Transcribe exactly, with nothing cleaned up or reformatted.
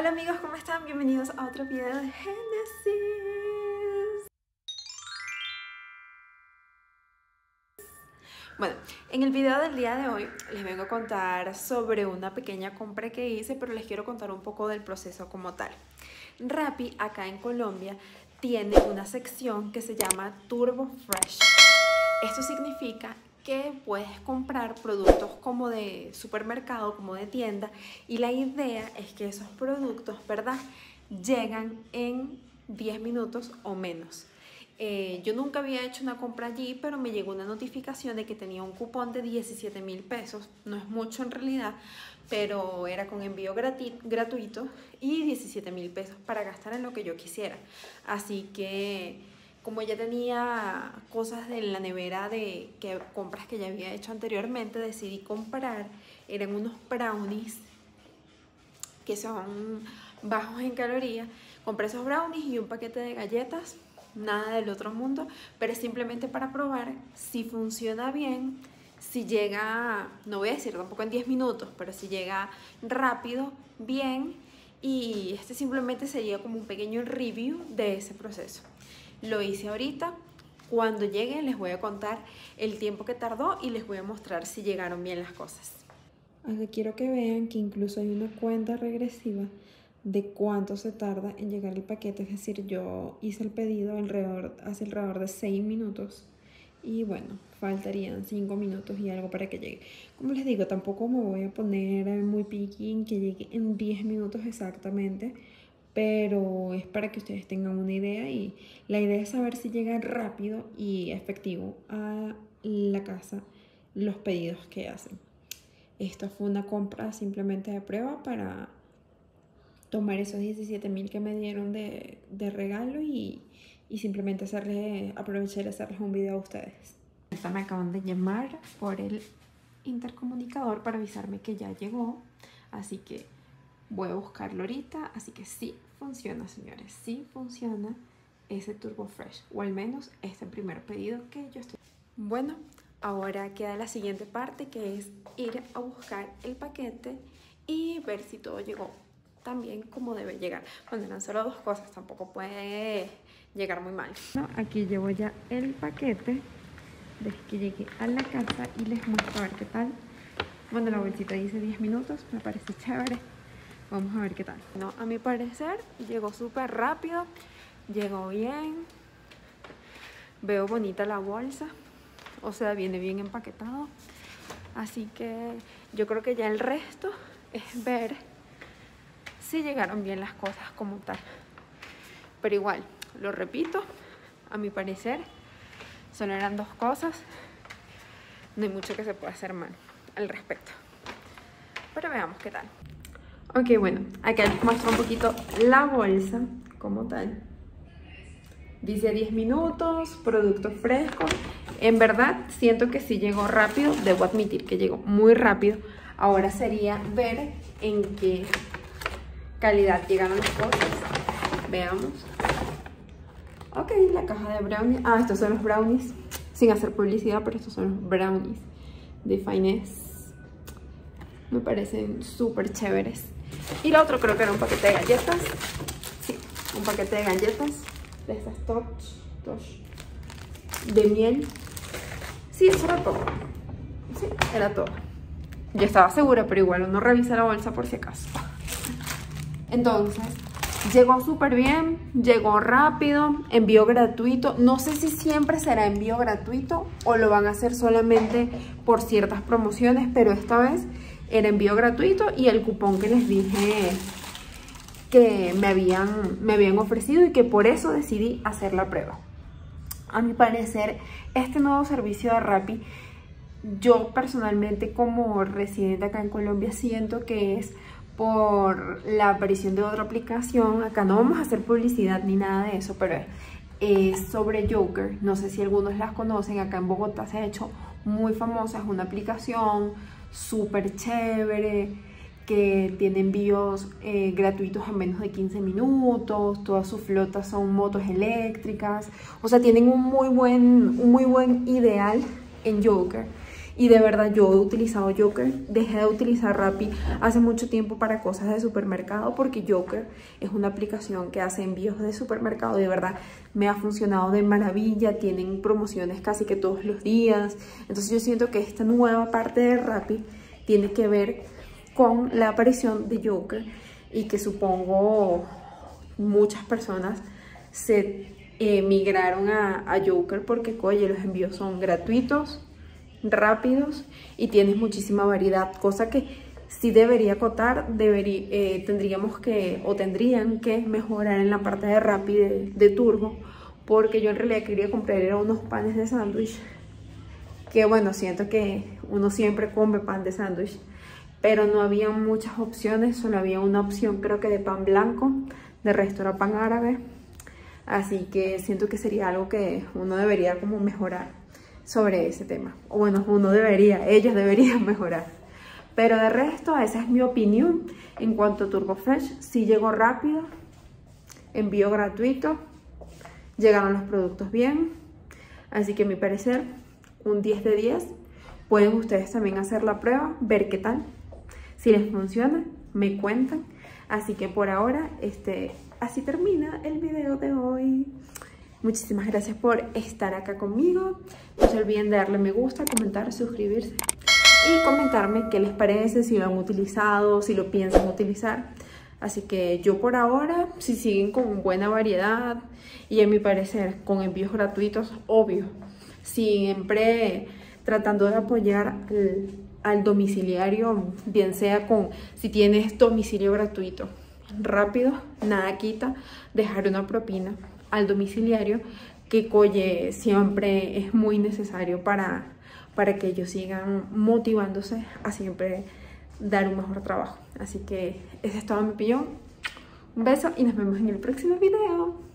Hola amigos, ¿cómo están? Bienvenidos a otro video de Génesis. Bueno, en el video del día de hoy les vengo a contar sobre una pequeña compra que hice, pero les quiero contar un poco del proceso como tal. Rappi, acá en Colombia, tiene una sección que se llama Turbo Fresh. Esto significa que puedes comprar productos como de supermercado, como de tienda, y la idea es que esos productos, ¿verdad?, llegan en diez minutos o menos. Eh, yo nunca había hecho una compra allí, pero me llegó una notificación de que tenía un cupón de diecisiete mil pesos, no es mucho en realidad, pero era con envío gratuito y diecisiete mil pesos para gastar en lo que yo quisiera. Así que como ya tenía cosas de la nevera, de que compras que ya había hecho anteriormente, decidí comprar. Eran unos brownies que son bajos en calorías. Compré esos brownies y un paquete de galletas, nada del otro mundo, pero simplemente para probar si funciona bien, si llega, no voy a decir tampoco en diez minutos, pero si llega rápido, bien. Y este simplemente sería como un pequeño review de ese proceso. Lo hice ahorita, cuando lleguen les voy a contar el tiempo que tardó y les voy a mostrar si llegaron bien las cosas. Aquí quiero que vean que incluso hay una cuenta regresiva de cuánto se tarda en llegar el paquete. Es decir, yo hice el pedido alrededor, hace alrededor de seis minutos y bueno, faltarían cinco minutos y algo para que llegue. Como les digo, tampoco me voy a poner muy picky en que llegue en diez minutos exactamente, pero es para que ustedes tengan una idea, y la idea es saber si llega rápido y efectivo a la casa los pedidos que hacen. Esta fue una compra simplemente de prueba para tomar esos diecisiete mil que me dieron de, de regalo y, y simplemente hacerle, aprovechar y hacerles un video a ustedes. Esta me acaban de llamar por el intercomunicador para avisarme que ya llegó, así que voy a buscarlo ahorita. Así que sí funciona, señores, sí funciona ese Turbo Fresh, o al menos este primer pedido que yo estoy. Bueno, ahora queda la siguiente parte, que es ir a buscar el paquete y ver si todo llegó también como debe llegar. Bueno, eran solo dos cosas, tampoco puede llegar muy mal. Bueno, aquí llevo ya el paquete desde que llegué a la casa y les muestro a ver qué tal. Bueno, la bolsita dice diez minutos, me parece chévere. Vamos a ver qué tal. No, a mi parecer llegó súper rápido, llegó bien, veo bonita la bolsa, o sea, viene bien empaquetado. Así que yo creo que ya el resto es ver si llegaron bien las cosas como tal. Pero igual, lo repito, a mi parecer solo eran dos cosas, no hay mucho que se pueda hacer mal al respecto. Pero veamos qué tal. Ok, bueno, acá les muestro un poquito la bolsa como tal. Dice diez minutos, productos frescos. En verdad siento que sí llegó rápido, debo admitir que llegó muy rápido. Ahora sería ver en qué calidad llegaron las cosas. Veamos. Ok, la caja de brownies. Ah, estos son los brownies, sin hacer publicidad, pero estos son los brownies de Fine's. Me parecen súper chéveres. Y lo otro creo que era un paquete de galletas. Sí, un paquete de galletas de estas Touch, Touch de miel. Sí, eso era todo. Sí, era todo. Yo estaba segura, pero igual uno revisa la bolsa por si acaso. Entonces, llegó súper bien, llegó rápido, envío gratuito. No sé si siempre será envío gratuito o lo van a hacer solamente por ciertas promociones, pero esta vez era envío gratuito y el cupón que les dije que me habían, me habían ofrecido, y que por eso decidí hacer la prueba. A mi parecer, este nuevo servicio de Rappi, yo personalmente como residente acá en Colombia, siento que es por la aparición de otra aplicación. Acá no vamos a hacer publicidad ni nada de eso, pero es sobre J O K R. No sé si algunos las conocen, acá en Bogotá se ha hecho muy famosa. Es una aplicación súper chévere que tiene envíos eh, gratuitos en menos de quince minutos, todas sus flotas son motos eléctricas. O sea, tienen un muy buen, un muy buen ideal en J O K R. Y de verdad yo he utilizado J O K R, dejé de utilizar Rappi hace mucho tiempo para cosas de supermercado, porque J O K R es una aplicación que hace envíos de supermercado y de verdad me ha funcionado de maravilla. Tienen promociones casi que todos los días, entonces yo siento que esta nueva parte de Rappi tiene que ver con la aparición de J O K R y que supongo muchas personas se eh, migraron a, a J O K R porque, oye, los envíos son gratuitos, rápidos y tienes muchísima variedad, cosa que sí debería acotar, debería, eh, tendríamos que o tendrían que mejorar en la parte de Rappi de, de Turbo, porque yo en realidad quería comprar era unos panes de sándwich, que bueno, siento que uno siempre come pan de sándwich, pero no había muchas opciones, solo había una opción creo que de pan blanco, de resto era pan árabe, así que siento que sería algo que uno debería como mejorar sobre ese tema, o bueno, uno debería, ellos deberían mejorar, pero de resto esa es mi opinión en cuanto a Turbo Fresh. Sí llegó rápido, envío gratuito, llegaron los productos bien, así que a mi parecer un diez de diez, pueden ustedes también hacer la prueba, ver qué tal, si les funciona, me cuentan. Así que por ahora, este, así termina el video de hoy. Muchísimas gracias por estar acá conmigo. No se olviden de darle me gusta, comentar, suscribirse y comentarme qué les parece, si lo han utilizado, si lo piensan utilizar. Así que yo por ahora, si siguen con buena variedad y a mi parecer con envíos gratuitos, obvio, siempre tratando de apoyar el al domiciliario, bien sea con si tienes domicilio gratuito, rápido, nada quita dejar una propina al domiciliario, que oye, siempre es muy necesario para, para que ellos sigan motivándose a siempre dar un mejor trabajo. Así que ese es todo mi opinión, un beso y nos vemos en el próximo video.